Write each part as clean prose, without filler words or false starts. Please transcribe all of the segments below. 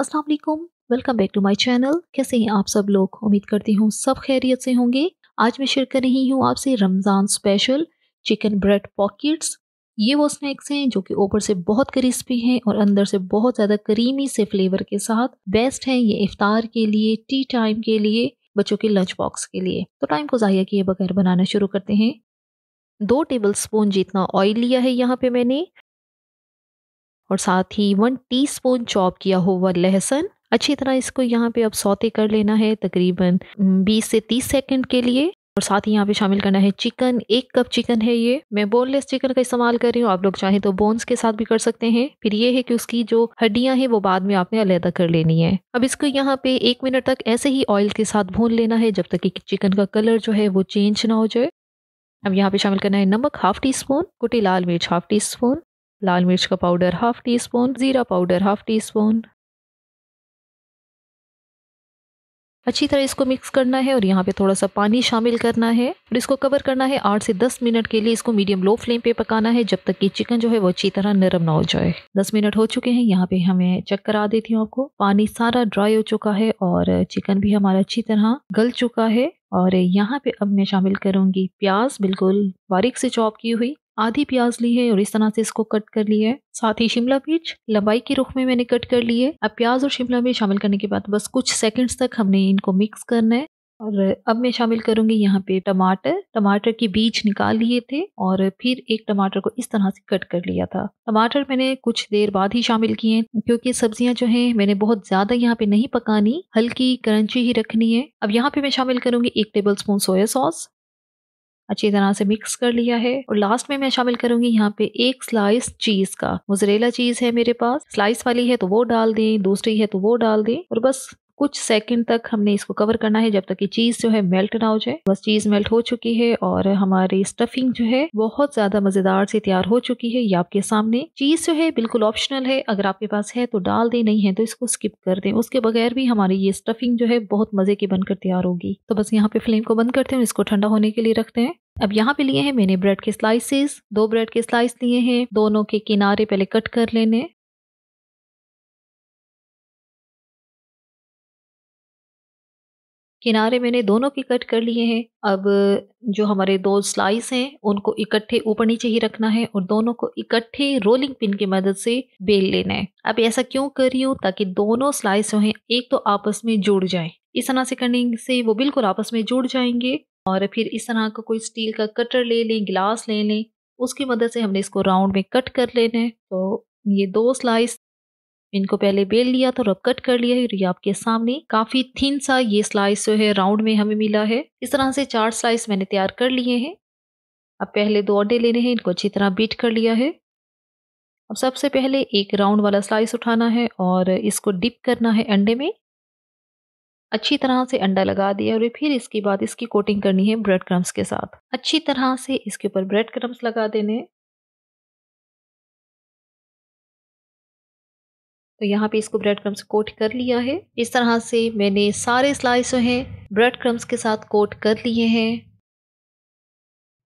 अस्सलाम वालेकुम, welcome back to my channel. कैसे हैं आप सब लोग? उम्मीद करती हूँ सब खैरियत से होंगे। आज मैं शेयर कर रही हूँ आपसे Ramzan special chicken bread pockets. ये वो स्नैक्स हैं जो कि ऊपर से बहुत क्रिस्पी हैं और अंदर से बहुत ज़्यादा क्रीमी से फ्लेवर के साथ बेस्ट हैं। ये इफ्तार के लिए, टी टाइम के लिए, बच्चों के लंच बॉक्स के लिए। तो टाइम को ज़ाया किए बगैर बनाना शुरू करते हैं। 2 टेबल स्पून जितना ऑयल लिया है यहाँ पे मैंने, और साथ ही 1 टीस्पून चॉप किया हुआ लहसुन। अच्छी तरह इसको यहाँ पे अब सौते कर लेना है तकरीबन 20 से 30 सेकंड के लिए। और साथ ही यहाँ पे शामिल करना है चिकन। 1 कप चिकन है ये। मैं बोनलेस चिकन का इस्तेमाल कर रही हूँ, आप लोग चाहें तो बोन्स के साथ भी कर सकते हैं। फिर ये है कि उसकी जो हड्डियाँ हैं वो बाद में आपने अलहदा कर लेनी है। अब इसको यहाँ पे 1 मिनट तक ऐसे ही ऑयल के साथ भून लेना है जब तक कि चिकन का कलर जो है वो चेंज ना हो जाए। अब यहाँ पे शामिल करना है नमक 1/2 टीस्पून, कुटी लाल मिर्च 1/2 टीस्पून, लाल मिर्च का पाउडर 1/2 टीस्पून, जीरा पाउडर 1/2 टीस्पून। अच्छी तरह इसको मिक्स करना है और यहाँ पे थोड़ा सा पानी शामिल करना है और इसको कवर करना है 8 से 10 मिनट के लिए। इसको मीडियम लो फ्लेम पे पकाना है जब तक कि चिकन जो है वो अच्छी तरह नरम ना हो जाए। 10 मिनट हो चुके हैं। यहाँ पे हमें चेक करा देती हूँ आपको, पानी सारा ड्राई हो चुका है और चिकन भी हमारा अच्छी तरह गल चुका है। और यहाँ पे अब मैं शामिल करूँगी प्याज, बिल्कुल बारीक से चॉप की हुई। आधी प्याज ली है और इस तरह से इसको कट कर लिया है। साथ ही शिमला मिर्च लंबाई के रुख में मैंने कट कर ली है। अब प्याज और शिमला मिर्च शामिल करने के बाद बस कुछ सेकंड्स तक हमने इनको मिक्स करना है। और अब मैं शामिल करूंगी यहाँ पे टमाटर। टमाटर के बीज निकाल लिए थे और फिर एक टमाटर को इस तरह से कट कर लिया था। टमाटर मैंने कुछ देर बाद ही शामिल किए क्योंकि सब्जियां जो हैं मैंने बहुत ज़्यादा यहाँ पे नहीं पकानी, हल्की क्रंची ही रखनी है। अब यहाँ पे मैं शामिल करूंगी 1 टेबल स्पून सोया सॉस। अच्छी तरह से मिक्स कर लिया है। और लास्ट में मैं शामिल करूंगी यहाँ पे 1 स्लाइस चीज़ का। मोज़रेला चीज़ है मेरे पास, स्लाइस वाली है तो वो डाल दें, दूसरी है तो वो डाल दें। और बस कुछ सेकंड तक हमने इसको कवर करना है जब तक कि चीज़ जो है मेल्ट ना हो जाए। बस चीज़ मेल्ट हो चुकी है और हमारी स्टफिंग जो है बहुत ज़्यादा मज़ेदार से तैयार हो चुकी है। ये आपके सामने। चीज़ जो है बिल्कुल ऑप्शनल है, अगर आपके पास है तो डाल दें, नहीं है तो इसको स्किप कर दें। उसके बगैर भी हमारी ये स्टफिंग जो है बहुत मज़े की बनकर तैयार होगी। तो बस यहाँ पे फ्लेम को बंद करते हैं, इसको ठंडा होने के लिए रखते हैं। अब यहाँ पे लिए हैं मैंने ब्रेड के स्लाइसेस। 2 ब्रेड के स्लाइस लिए हैं, दोनों के किनारे पहले कट कर लेने। किनारे मैंने दोनों के कट कर लिए हैं। अब जो हमारे 2 स्लाइस हैं उनको इकट्ठे ऊपर नीचे ही रखना है और दोनों को इकट्ठे रोलिंग पिन की मदद से बेल लेना है। अब ऐसा क्यों कर रही हूँ? ताकि दोनों स्लाइस जो हैं एक तो आपस में जुड़ जाएं। इस तरह से करने से वो बिल्कुल आपस में जुड़ जाएंगे। और फिर इस तरह का कोई स्टील का कटर ले लें, गिलास ले लें, उसकी मदद से हमने इसको राउंड में कट कर लेना है। तो ये 2 स्लाइस इनको पहले बेल लिया था और अब कट कर लिया है। ये आपके सामने काफ़ी थिन सा ये स्लाइस जो है राउंड में हमें मिला है। इस तरह से 4 स्लाइस मैंने तैयार कर लिए हैं। अब पहले 2 अंडे लेने हैं, इनको अच्छी तरह बीट कर लिया है। अब सबसे पहले एक राउंड वाला स्लाइस उठाना है और इसको डिप करना है अंडे में। अच्छी तरह से अंडा लगा दिया और फिर इसके बाद इसकी कोटिंग करनी है ब्रेड क्रम्स के साथ। अच्छी तरह से इसके ऊपर ब्रेड क्रम्स लगा देने। तो यहाँ पे इसको ब्रेड क्रम्स कोट कर लिया है। इस तरह से मैंने सारे स्लाइस जो हैं ब्रेड क्रम्स के साथ कोट कर लिए हैं।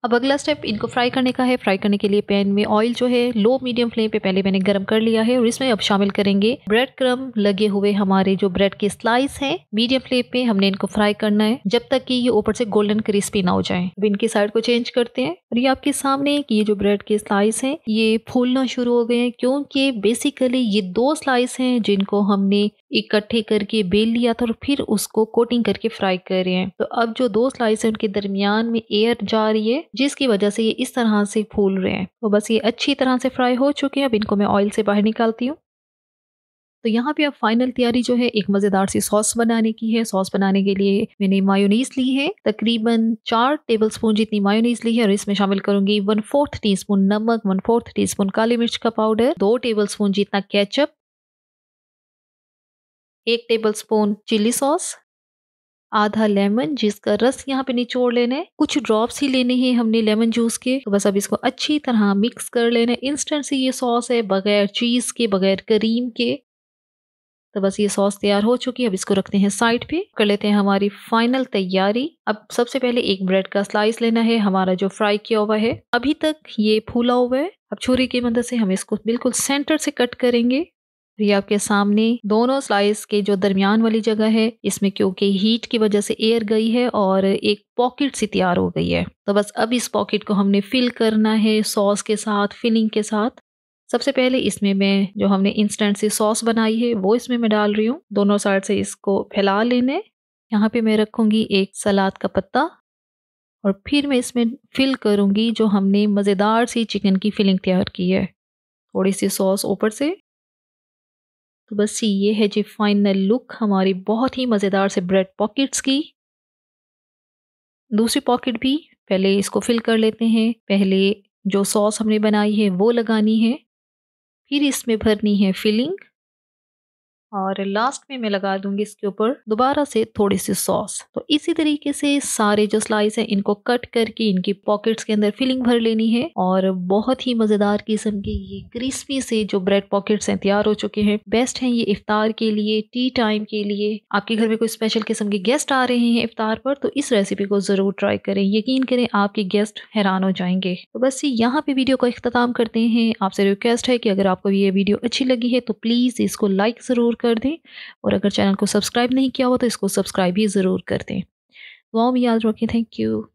अब अगला स्टेप इनको फ्राई करने का है। फ्राई करने के लिए पैन में ऑयल जो है लो मीडियम फ्लेम पे पहले मैंने गर्म कर लिया है और इसमें अब शामिल करेंगे ब्रेड क्रम लगे हुए हमारे जो ब्रेड के स्लाइस हैं। मीडियम फ्लेम पे हमने इनको फ्राई करना है जब तक कि ये ऊपर से गोल्डन क्रिस्पी ना हो जाए। अब इनकी साइड को चेंज करते हैं और ये आपके सामने कि ये जो ब्रेड के स्लाइस हैं ये फूलना शुरू हो गए हैं क्योंकि बेसिकली ये 2 स्लाइस हैं जिनको हमने इकट्ठे करके बेल लिया था और फिर उसको कोटिंग करके फ्राई कर रहे हैं। तो अब जो 2 स्लाइस हैं उनके दरमियान में एयर जा रही है जिसकी वजह से ये इस तरह से फूल रहे हैं। तो बस ये अच्छी तरह से फ्राई हो चुके हैं। अब इनको मैं ऑयल से बाहर निकालती हूँ। तो यहाँ पे अब फाइनल तैयारी जो है एक मज़ेदार सी सॉस बनाने की है। सॉस बनाने के लिए मैंने मायोनीज़ ली है, तकरीबन 4 टेबल स्पून जितनी मायोनीज़ ली है और इसमें शामिल करूँगी 1/4 टीस्पून नमक, 1/4 टीस्पून काली मिर्च का पाउडर, 2 टेबल स्पून जितना ketchup, 1 tablespoon chilli sauce, आधा लेमन जिसका रस यहाँ पे निचोड़ लेना है। कुछ ड्रॉप्स ही लेने हैं हमने लेमन जूस के। तो बस अब इसको अच्छी तरह मिक्स कर लेना है। इंस्टेंट से ये सॉस है, बगैर चीज़ के, बगैर क्रीम के। तो बस ये सॉस तैयार हो चुकी है। अब इसको रखते हैं साइड पे, कर लेते हैं हमारी फाइनल तैयारी। अब सबसे पहले एक ब्रेड का स्लाइस लेना है हमारा जो फ्राई किया हुआ है, अभी तक ये फूला हुआ है। अब छुरी की मदद से हम इसको बिल्कुल सेंटर से कट करेंगे। रिया के सामने दोनों स्लाइस के जो दरमियान वाली जगह है इसमें क्योंकि हीट की वजह से एयर गई है और एक पॉकेट सी तैयार हो गई है। तो बस अब इस पॉकेट को हमने फिल करना है सॉस के साथ, फिलिंग के साथ। सबसे पहले इसमें मैं जो हमने इंस्टेंट से सॉस बनाई है वो इसमें मैं डाल रही हूँ। दोनों साइड से इसको फैला लेने। यहाँ पे मैं रखूँगी एक सलाद का पत्ता और फिर मैं इसमें फिल करूँगी जो हमने मज़ेदार सी चिकन की फिलिंग तैयार की है, थोड़ी सी सॉस ऊपर से। तो बस ये है जी फाइनल लुक हमारी बहुत ही मज़ेदार से ब्रेड पॉकेट्स की। दूसरी पॉकेट भी पहले इसको फिल कर लेते हैं। पहले जो सॉस हमने बनाई है वो लगानी है, फिर इसमें भरनी है फिलिंग और लास्ट में मैं लगा दूंगी इसके ऊपर दोबारा से थोड़ी सी सॉस। तो इसी तरीके से सारे जो स्लाइस है इनको कट करके इनकी पॉकेट्स के अंदर फिलिंग भर लेनी है और बहुत ही मज़ेदार किस्म की ये क्रिस्पी से जो ब्रेड पॉकेट्स हैं तैयार हो चुके हैं। बेस्ट हैं ये इफ्तार के लिए, टी टाइम के लिए। आपके घर में कोई स्पेशल किस्म के गेस्ट आ रहे हैं इफ्तार पर तो इस रेसिपी को ज़रूर ट्राई करें। यकीन करें आपके गेस्ट हैरान हो जाएंगे। तो बस यहाँ पे वीडियो का इख्तिताम करते हैं। आपसे रिक्वेस्ट है कि अगर आपको ये वीडियो अच्छी लगी है तो प्लीज़ इसको लाइक ज़रूर कर दें और अगर चैनल को सब्सक्राइब नहीं किया हो तो इसको सब्सक्राइब ही ज़रूर कर दें। दुआओं में याद रखें। Thank you.